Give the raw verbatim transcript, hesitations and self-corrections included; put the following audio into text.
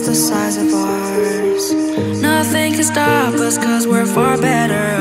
just the size of ours. Nothing can stop us, cause we're far better.